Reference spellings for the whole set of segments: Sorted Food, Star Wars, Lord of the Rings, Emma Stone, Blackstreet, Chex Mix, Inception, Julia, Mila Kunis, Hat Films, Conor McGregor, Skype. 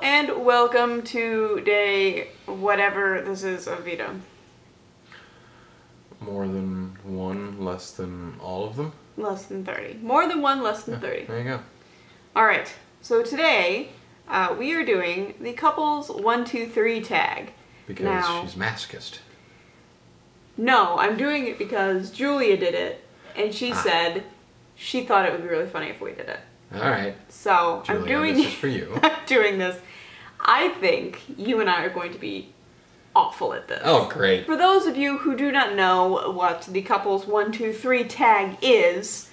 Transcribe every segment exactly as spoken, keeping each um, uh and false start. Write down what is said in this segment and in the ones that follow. Hello and welcome to day whatever this is of Vita. More than one, less than all of them? Less than thirty. More than one, less than yeah, thirty. There you go. Alright, so today uh, we are doing the couples one two three tag. Because now, she's masochist. No, I'm doing it because Julia did it and she ah. said she thought it would be really funny if we did it. Alright. So, Julia, I'm doing this is for you. I'm doing this. I think you and I are going to be awful at this. Oh, great. For those of you who do not know what the couples one two three tag is,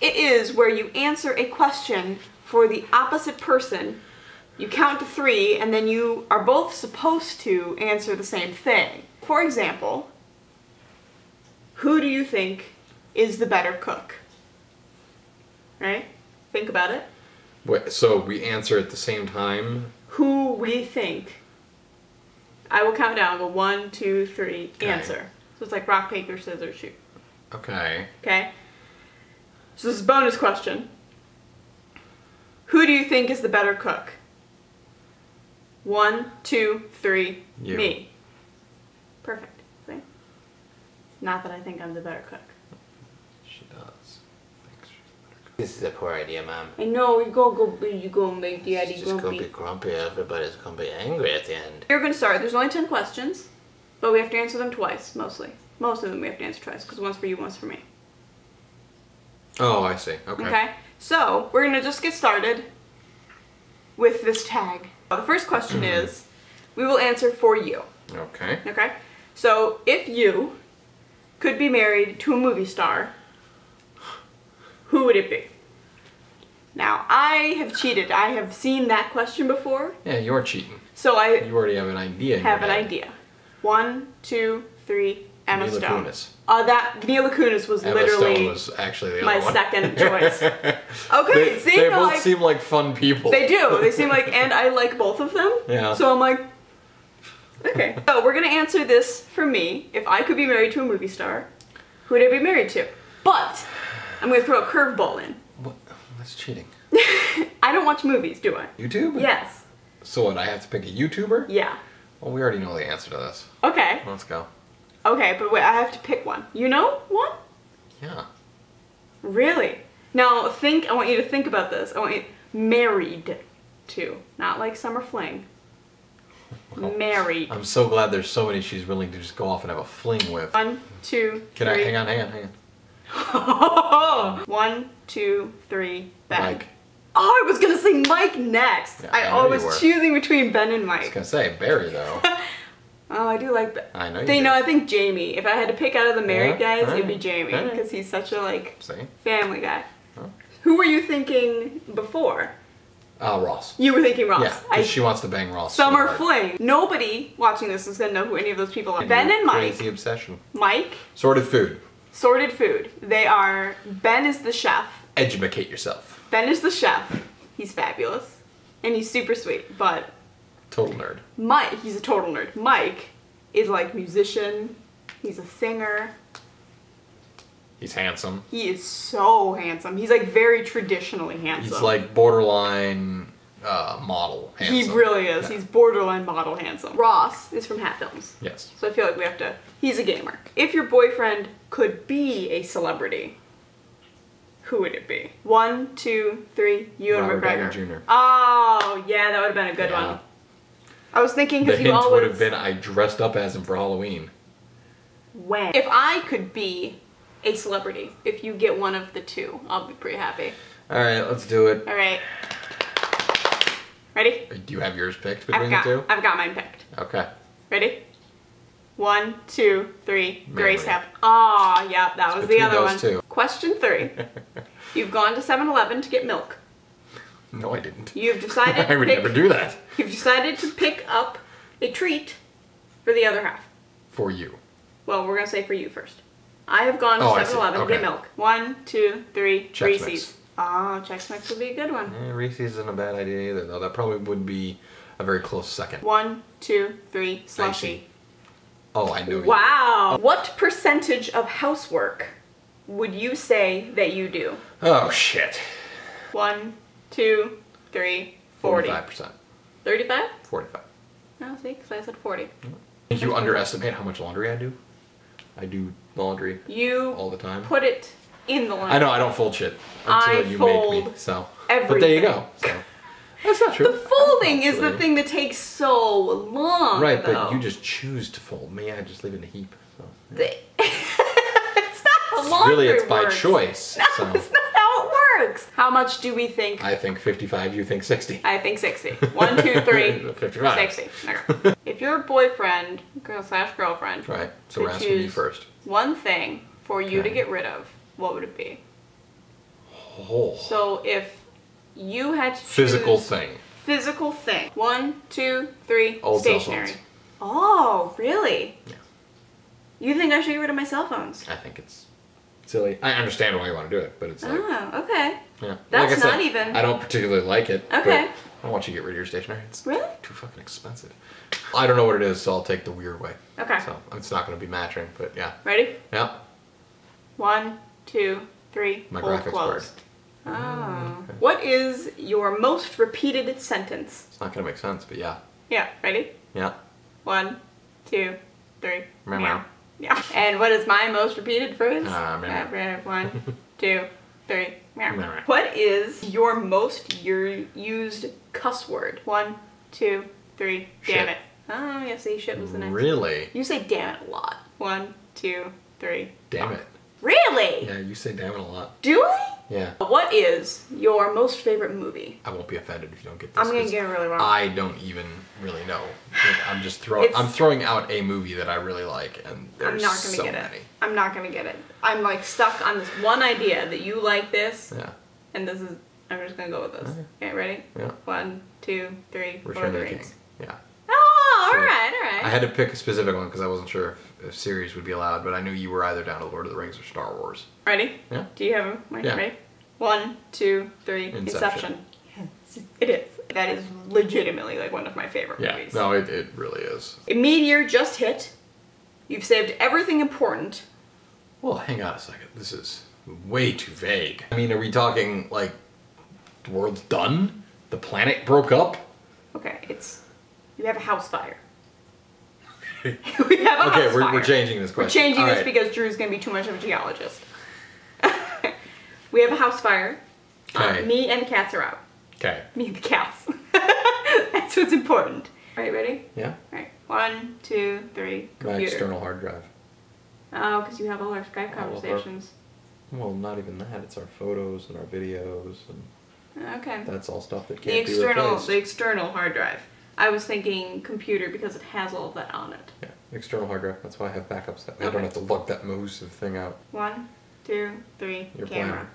it is where you answer a question for the opposite person. You count to three, and then you are both supposed to answer the same thing. For example, who do you think is the better cook? Right? Think about it. Wait, so we answer at the same time? Who we think. I will count down. I'll go one, two, three, okay. Answer. So it's like rock, paper, scissors, shoot. Okay. Okay. So this is a bonus question. Who do you think is the better cook? One, two, three, you. Me. Perfect. See? Not that I think I'm the better cook. She does. This is a poor idea, Mom. I know, you go, go, you go and make Daddy grumpy. Just gonna be grumpy, everybody's gonna be angry at the end. You're gonna start, there's only ten questions, but we have to answer them twice, mostly. Most of them we have to answer twice, because one's for you, one's for me. Oh, I see, okay. Okay, so we're gonna just get started with this tag. The first question is, we will answer for you. Okay. Okay, so if you could be married to a movie star, who would it be? Now, I have cheated. I have seen that question before. Yeah, you're cheating. So I... You already have an idea. Have an idea. One, two, three, Emma Stone. Mila Kunis. Uh, that, Mila Kunis was Emma literally... Emma Stone was actually the other one. My second choice. Okay, they, see? They both like, seem like fun people. They do. They seem like... And I like both of them. Yeah. So I'm like... Okay. So we're going to answer this for me. If I could be married to a movie star, who would I be married to? But... I'm going to throw a curveball in. What? That's cheating. I don't watch movies, do I? YouTube? Yes. So what, I have to pick a YouTuber? Yeah. Well, we already know the answer to this. Okay. Let's go. Okay, but wait, I have to pick one. You know one? Yeah. Really? Now, think, I want you to think about this. I want you, married to, not like summer fling. Well, married. I'm so glad there's so many she's willing to just go off and have a fling with. One, two, Can three. I, hang on, hang on, hang on. One, two, three, Ben. Mike. Oh, I was gonna say Mike next. Yeah, I, I always choosing between Ben and Mike. I was gonna say Barry though. Oh, I do like Ben. I know you. They know. I think Jamie. If I had to pick out of the married yeah, guys, right. it'd be Jamie because right. he's such a like See? family guy. Huh? Who were you thinking before? Uh, Ross. You were thinking Ross. Yeah, because she wants to bang Ross. Summer so fling. Nobody watching this is gonna know who any of those people are. And Ben and Mike. Crazy obsession. Mike. Sorted Food. Sorted Food. They are, Ben is the chef. Educate yourself. Ben is the chef. He's fabulous. And he's super sweet, but... Total nerd. Mike, he's a total nerd. Mike is like musician. He's a singer. He's handsome. He is so handsome. He's like very traditionally handsome. He's like borderline uh, model handsome. He really is. Yeah. He's borderline model handsome. Ross is from Hat Films. Yes. So I feel like we have to... He's a gamer. If your boyfriend could be a celebrity, who would it be? One, two, three, you and McGregor. Junior Oh, yeah, that would have been a good yeah. one. I was thinking because you always... The hint would have been I dressed up as him for Halloween. When? If I could be a celebrity, if you get one of the two, I'll be pretty happy. All right, let's do it. All right. Ready? Do you have yours picked between got, the two? I've got mine picked. Okay. Ready? One, two, three, Mary. Grace Hap. Ah, oh, yeah, that was the other one. Two. Question three. You've gone to seven eleven to get milk. No, I didn't. You've decided I would pick, never do that. You've decided to pick up a treat for the other half. For you. Well, we're going to say for you first. I have gone to seven eleven oh, okay. to get milk. One, two, three, Chex Reese's. Mix. Oh, Chex Mix would be a good one. Eh, Reese's isn't a bad idea either, though. That probably would be a very close second. One, two, three, slushy. Oh, I knew it. Wow. Oh. What percentage of housework would you say that you do? Oh, shit. One, two, three, forty. forty-five percent. thirty-five? forty-five. Oh, see, because I said forty. Mm-hmm. Think you underestimate how much laundry I do? I do laundry you all the time. Put it in the laundry. I know, I don't fold shit until I you fold make me, so. Everything. But there you go, so. That's not true. The folding is the thing that takes so long, right, though. But you just choose to fold. Me, I just leave it in a heap, so. Yeah. It's not how laundry really, it's by works. Choice. No, so. It's not how it works. How much do we think? I think fifty-five, you think sixty. I think sixty. One, two, three, fifty-five. sixty. Okay. If your boyfriend, girl slash girlfriend, right, so we're asking you first. One thing for you okay. to get rid of, what would it be? Oh. So if you had to physical thing. Physical thing. One, two, three, old stationary. Oh, really? Yeah. You think I should get rid of my cell phones? I think it's silly. I understand why you want to do it, but it's like... Oh, okay. Yeah. That's like I said, not even... I don't particularly like it, okay. But I want you to get rid of your stationery. It's really? Too fucking expensive. I don't know what it is, so I'll take the weird way. Okay. So it's not going to be matching, but yeah. Ready? Yeah. One, two, three, my old graphics clothes. Card. Oh. Okay. What is your most repeated sentence? It's not going to make sense, but yeah. Yeah. Ready? Yeah. One, two, three. Meow. Meow. Yeah. And what is my most repeated phrase? Uh, meow. Meow. One, two, three. Meow. Meow. What is your most used cuss word? One, two, three. Damn shit. It. Oh, yeah, see, shit was the next. Really? You say damn it a lot. One, two, three. Damn it. Really? Yeah, you say damn it a lot. Do I? Yeah. What is your most favorite movie? I won't be offended if you don't get this. I'm gonna get it really wrong. I don't even really know. I'm just throwing. I'm throwing out a movie that I really like, and there's I'm not gonna so get it. Many. I'm not gonna get it. I'm like stuck on this one idea that you like this. Yeah. And this is. I'm just gonna go with this. Okay, okay ready? Yeah. One, two, three, four. Return of the King. Yeah. Oh, all right, all right. I had to pick a specific one because I wasn't sure if, if series would be allowed, but I knew you were either down to Lord of the Rings or Star Wars. Ready? Yeah. Do you have them? Right, yeah. Ready? One, two, three. Inception. Inception. It is. That is legitimately like one of my favorite yeah. movies. No, it, it really is. A meteor just hit. You've saved everything important. Well, hang on a second. This is way too vague. I mean, are we talking like the world's done? The planet broke up? Okay, it's... You have a house fire. we have a okay, house we're, fire. Okay, we're changing this question. We're changing all this right. because Drew's going to be too much of a geologist. We have a house fire. Okay. Um, me and the cats are out. Okay. Me and the cats. That's what's important. All right, ready? Yeah. All right. One, two, three. Computer. My external hard drive. Oh, because you have all our Skype conversations. Our, well, not even that. It's our photos and our videos and. Okay. That's all stuff that can't the external, be replaced. The external hard drive. I was thinking computer because it has all of that on it. Yeah, external hard drive. That's why I have backups. That way okay. I don't have to lug that massive thing out. One, two, three. Your camera.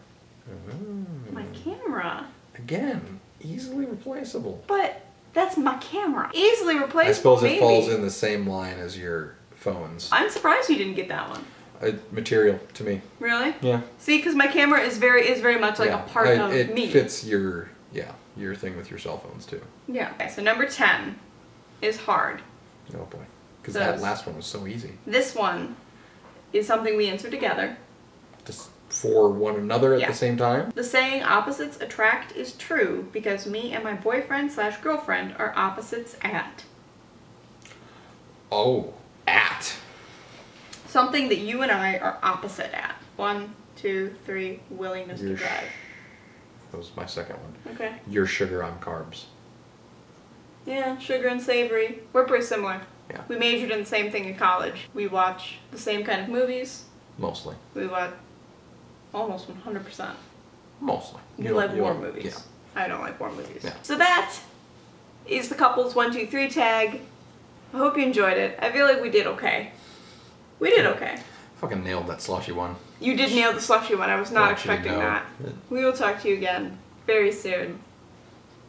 Mm. My camera. Again, easily replaceable. But that's my camera. Easily replaceable. I suppose maybe. It falls in the same line as your phones. I'm surprised you didn't get that one. Uh, material to me. Really? Yeah. See, because my camera is very is very much like yeah. a part I, of it me. It fits your yeah. your thing with your cell phones too. Yeah. Okay, so number ten is hard. Oh boy. Because so that last one was so easy. This one is something we answer together. Just for one another at yeah. the same time? The saying opposites attract is true because me and my boyfriend slash girlfriend are opposites at. Oh, at. Something that you and I are opposite at. One, two, three, willingness You're to drive. That was my second one. Okay. You're sugar, I'm carbs. Yeah, sugar and savory. We're pretty similar. Yeah. We majored in the same thing in college. We watch the same kind of movies. Mostly. We watch almost one hundred percent. Mostly. You, you like war movies. Yeah. I don't like war movies. Yeah. So that is the couple's one, two, three tag. I hope you enjoyed it. I feel like we did okay. We did okay. Fucking nailed that slushy one. You did nail the slushy one. I was not expecting that. We will talk to you again very soon.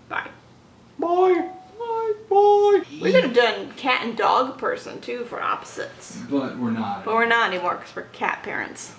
Bye. Bye. Bye. Bye. We could have done cat and dog person too for opposites. But we're not. But we're not anymore because we're cat parents.